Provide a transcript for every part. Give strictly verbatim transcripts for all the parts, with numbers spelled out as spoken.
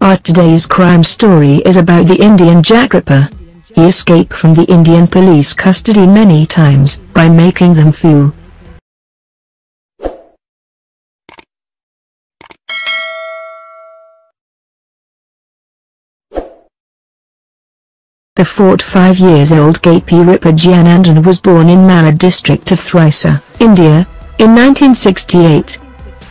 Our today's crime story is about the Indian Jack Ripper. He escaped from the Indian police custody many times by making them feel the forty-five years old K P Ripper Jayanandan was born in Mala district of Thrissur, India, in nineteen sixty-eight.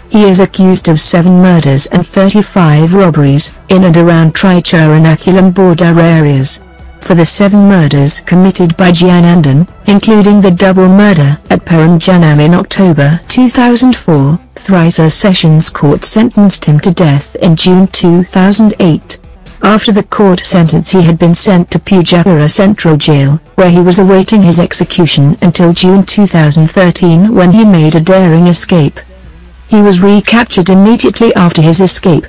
He is accused of seven murders and thirty-five robberies in and around Thrissur Ernakulam border areas. For the seven murders committed by Jayanandan, including the double murder at Perinjanam in October two thousand four, Thrissur Sessions Court sentenced him to death in June two thousand eight. After the court sentence he had been sent to Pujapura Central Jail, where he was awaiting his execution until June two thousand thirteen, when he made a daring escape. He was recaptured immediately after his escape.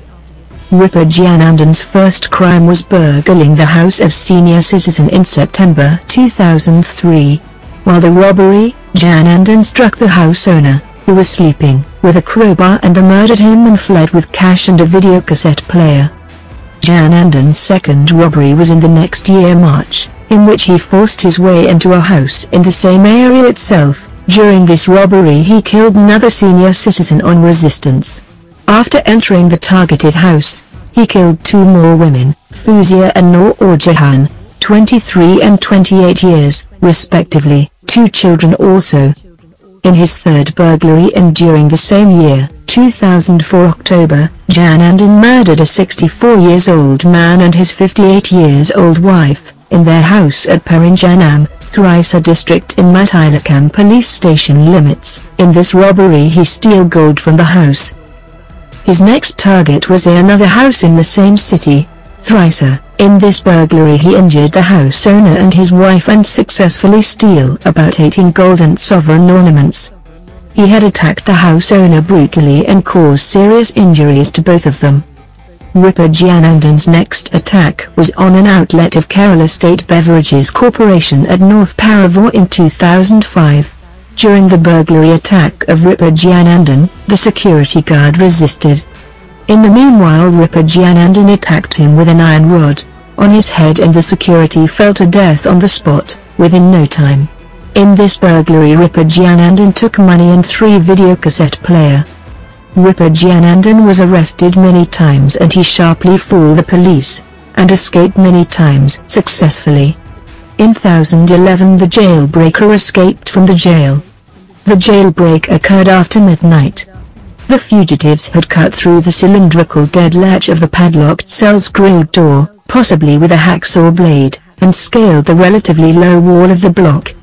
Ripper Jayanandan's first crime was burgling the house of senior citizen in September two thousand three. While the robbery, Jayanandan struck the house owner, who was sleeping, with a crowbar and murdered him and fled with cash and a videocassette player. Jayanandan's second robbery was in the next year, March, in which he forced his way into a house in the same area itself. During this robbery he killed another senior citizen on resistance. After entering the targeted house, he killed two more women, Fuzia and Noor Jahan, twenty-three and twenty-eight years, respectively, two children also. In his third burglary and during the same year, two thousand four October, Jayanandan murdered a sixty-four years old man and his fifty-eight years old wife, in their house at Perinjanam, Thrissur district in Matilakam police station limits. In this robbery he stole gold from the house. His next target was another house in the same city, Thrissur. In this burglary he injured the house owner and his wife and successfully stole about eighteen gold and sovereign ornaments. He had attacked the house owner brutally and caused serious injuries to both of them. Ripper Jayanandan's next attack was on an outlet of Kerala State Beverages Corporation at North Paravoor in two thousand five. During the burglary attack of Ripper Jayanandan, the security guard resisted. In the meanwhile, Ripper Jayanandan attacked him with an iron rod on his head and the security fell to death on the spot, within no time. In this burglary Ripper Jayanandan took money and three videocassette player. Ripper Jayanandan was arrested many times and he sharply fooled the police, and escaped many times successfully. In two thousand eleven the jailbreaker escaped from the jail. The jailbreak occurred after midnight. The fugitives had cut through the cylindrical dead latch of the padlocked cell's grilled door, possibly with a hacksaw blade, and scaled the relatively low wall of the block.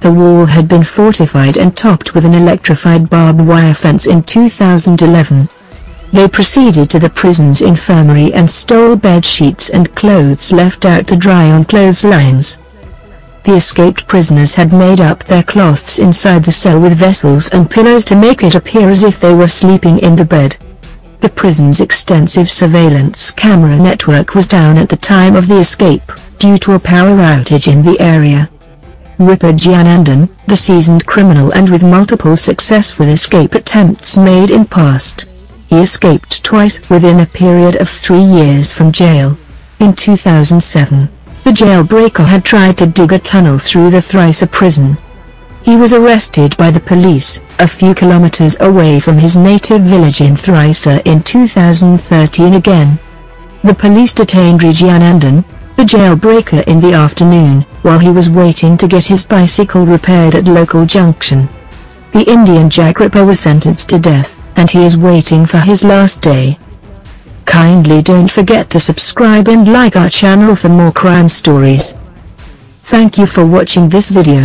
The wall had been fortified and topped with an electrified barbed wire fence in two thousand eleven. They proceeded to the prison's infirmary and stole bed sheets and clothes left out to dry on clotheslines. The escaped prisoners had made up their cloths inside the cell with vessels and pillows to make it appear as if they were sleeping in the bed. The prison's extensive surveillance camera network was down at the time of the escape, due to a power outage in the area. Ripper Jayanandan, the seasoned criminal and with multiple successful escape attempts made in past. He escaped twice within a period of three years from jail. In two thousand seven, the jailbreaker had tried to dig a tunnel through the Thrissur prison. He was arrested by the police, a few kilometers away from his native village in Thrissur in two thousand thirteen again. The police detained Jayanandan, the jailbreaker, in the afternoon, while he was waiting to get his bicycle repaired at local junction. The Indian Jack Ripper was sentenced to death, and he is waiting for his last day. Kindly don't forget to subscribe and like our channel for more crime stories. Thank you for watching this video.